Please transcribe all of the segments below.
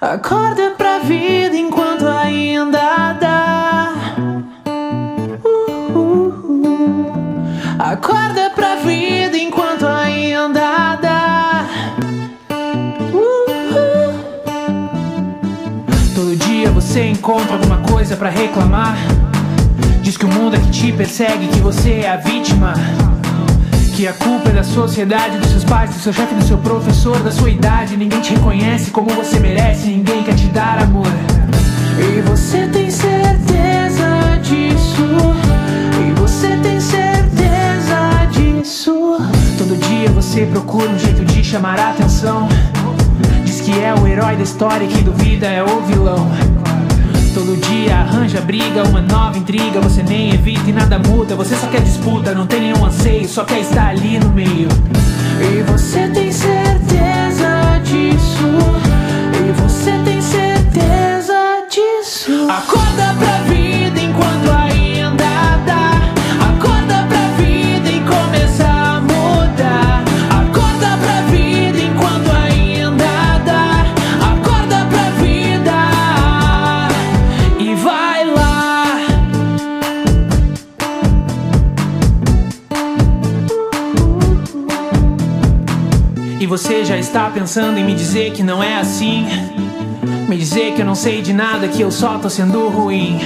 Acorda pra vida enquanto ainda dá. Acorda pra vida enquanto ainda dá. Todo dia você encontra alguma coisa pra reclamar. Diz que o mundo é que te persegue, que você é a vítima, que a culpa é da sociedade, dos seus pais, do seu chefe, do seu professor, da sua idade. Ninguém te reconhece como você merece, ninguém quer te dar amor. E você tem certeza disso? E você tem certeza disso? Todo dia você procura um jeito de chamar a atenção. Diz que é o herói da história e que duvida é o vilão. Todo dia arranja briga, uma nova intriga. Você nem evita e nada muda, você só quer disputa, não tem nenhum anseio, só quer estar ali no meio. E você tem certeza disso? E você tem certeza disso? Acorda pra vida enquanto ainda dá. Acorda pra vida e começa a mudar. Acorda pra vida enquanto ainda dá. Acorda pra vida e vai lá. E você já está pensando em me dizer que não é assim, me dizer que eu não sei de nada, que eu só tô sendo ruim,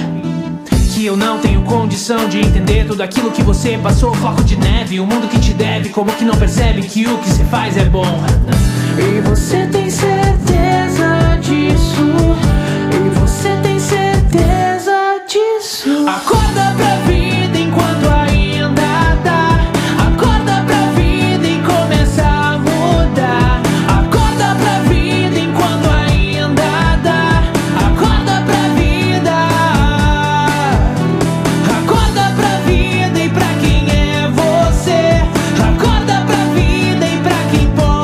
que eu não tenho condição de entender tudo aquilo que você passou, foco de neve, o mundo que te deve, como que não percebe que o que você faz é bom. E você tem certeza disso? E você tem certeza disso? Acorda pra vida enquanto ainda dá. Acorda pra vida e começa a mudar. Acorda pra vida enquanto ainda dá. Acorda pra vida. Acorda pra vida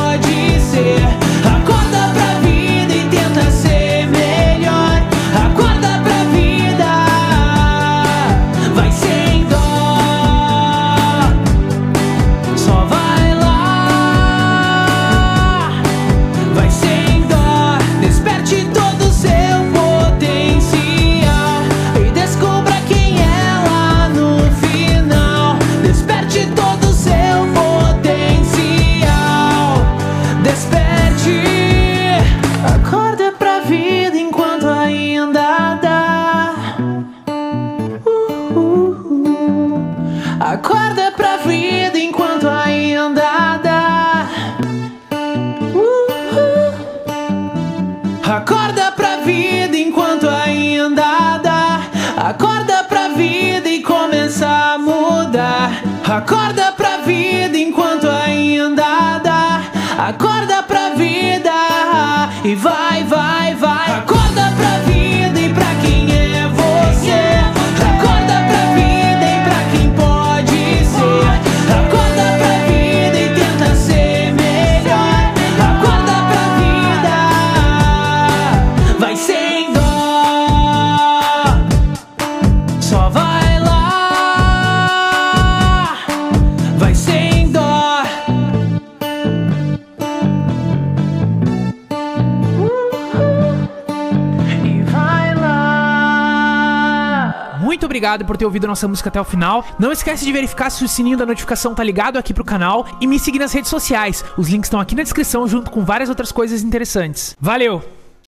e pra quem é você. Acorda pra vida e pra quem pode ser. Acorda pra vida e tenta ser melhor. Acorda pra vida, vai sem dó. Só vai lá, vai sem dó. Desperte todo o seu potencial e descubra quem é lá no final. Desperte todo o seu potencial. Desperte. Acorda pra vida enquanto ainda dá. Acorda pra vida enquanto ainda dá. Acorda pra vida enquanto ainda dá. Acorda pra vida e começa a mudar. Acorda pra vida enquanto ainda dá. Acorda pra vida e vai, vai, vai. Acorda pra vida e pra quem é você. Acorda pra vida e pra quem pode ser. Acorda pra vida e tenta ser melhor. Acorda pra vida, vai sem dó. Só vai lá, vai sem dó. E vai lá. Muito obrigado por ter ouvido nossa música até o final. Não esquece de verificar se o sininho da notificação tá ligado aqui pro canal e me seguir nas redes sociais. Os links estão aqui na descrição junto com várias outras coisas interessantes. Valeu!